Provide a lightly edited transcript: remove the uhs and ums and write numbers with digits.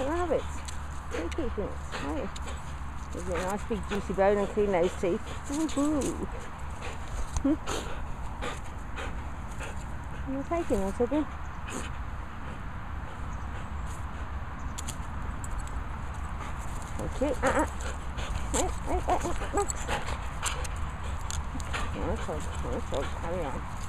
Rabbits. Pinky things. Hey. There's a nice big juicy bone and clean those teeth. Woohoo. You're taking a second. Thank you. Wait, Max. Nice dog, carry on.